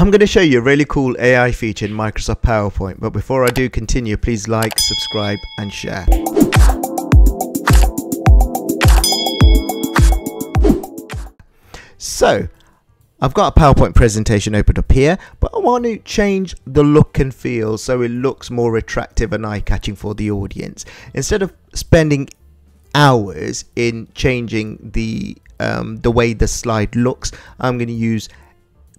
I'm going to show you a really cool AI feature in Microsoft PowerPoint, but before I do continue, please like, subscribe and share. So, I've got a PowerPoint presentation opened up here, but I want to change the look and feel so it looks more attractive and eye-catching for the audience. Instead of spending hours in changing the way the slide looks, I'm going to use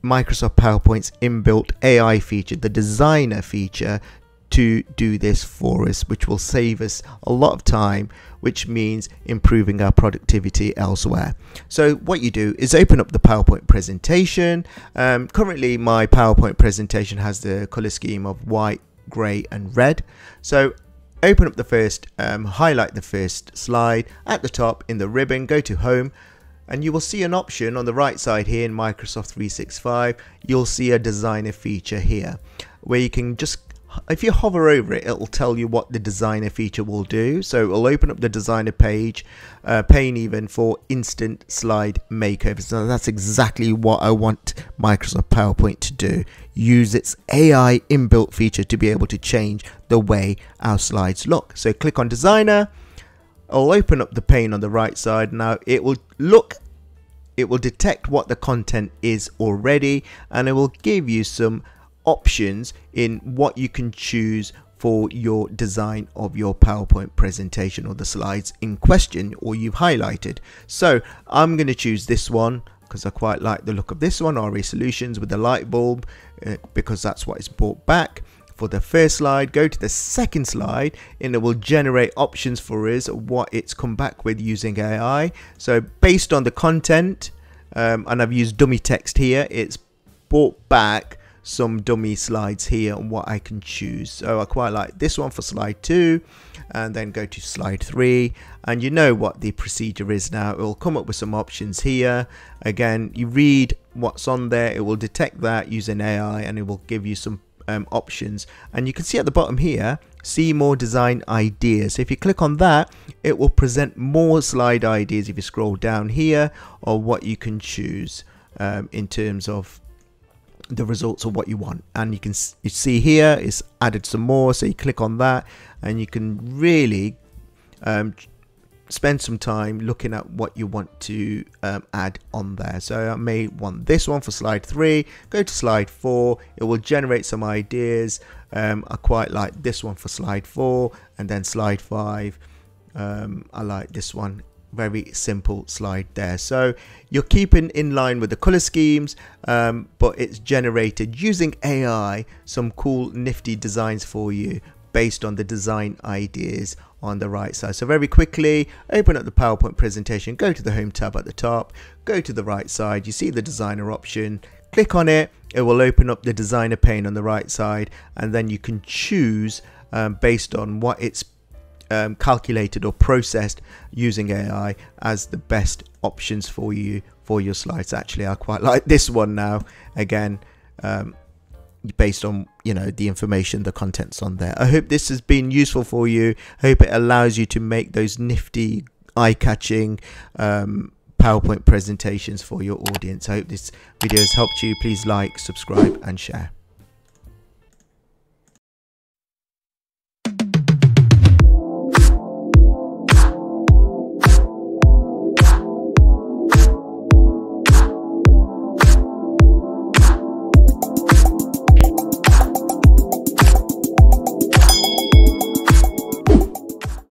Microsoft PowerPoint's inbuilt AI feature, the Designer feature, to do this for us, which will save us a lot of time, which means improving our productivity elsewhere. So what you do is open up the PowerPoint presentation. Currently my PowerPoint presentation has the color scheme of white, grey and red. So open up the first, highlight the first slide at the top in the ribbon, go to Home, and you will see an option on the right side here in Microsoft 365. You'll see a Designer feature here where you can just, if you hover over it, it'll tell you what the Designer feature will do. So it'll open up the Designer page, pane even, for instant slide makeover. So that's exactly what I want Microsoft PowerPoint to do. Use its AI inbuilt feature to be able to change the way our slides look. So click on Designer. I'll open up the pane on the right side. Now it will detect what the content is already, and it will give you some options in what you can choose for your design of your PowerPoint presentation or the slides in question or you've highlighted. So I'm going to choose this one because I quite like the look of this one, RA Solutions with the light bulb, because that's what it's brought back. For the first slide, go to the second slide and it will generate options for us what it's come back with using AI. So based on the content, and I've used dummy text here, it's brought back some dummy slides here on what I can choose. So I quite like this one for slide 2, and then go to slide 3, and you know what the procedure is now. It will come up with some options here. Again, you read what's on there, it will detect that using AI, and it will give you some options, and you can see at the bottom here, see more design ideas. So if you click on that, it will present more slide ideas if you scroll down here, or what you can choose in terms of the results of what you want. And you can see here it's added some more, so you click on that and you can really spend some time looking at what you want to add on there. So I may want this one for slide 3, go to slide 4, it will generate some ideas. I quite like this one for slide 4, and then slide 5, I like this one, very simple slide there. So you're keeping in line with the color schemes, but it's generated using AI some cool nifty designs for you based on the design ideas on the right side. So very quickly, open up the PowerPoint presentation, go to the Home tab at the top, go to the right side, you see the Designer option, click on it, it will open up the Designer pane on the right side, and then you can choose based on what it's calculated or processed using AI as the best options for you for your slides. Actually, I quite like this one now, again, based on, you know, the information, the contents on there. I hope this has been useful for you. I hope it allows you to make those nifty, eye-catching PowerPoint presentations for your audience. I hope this video has helped you. Please like, subscribe and share.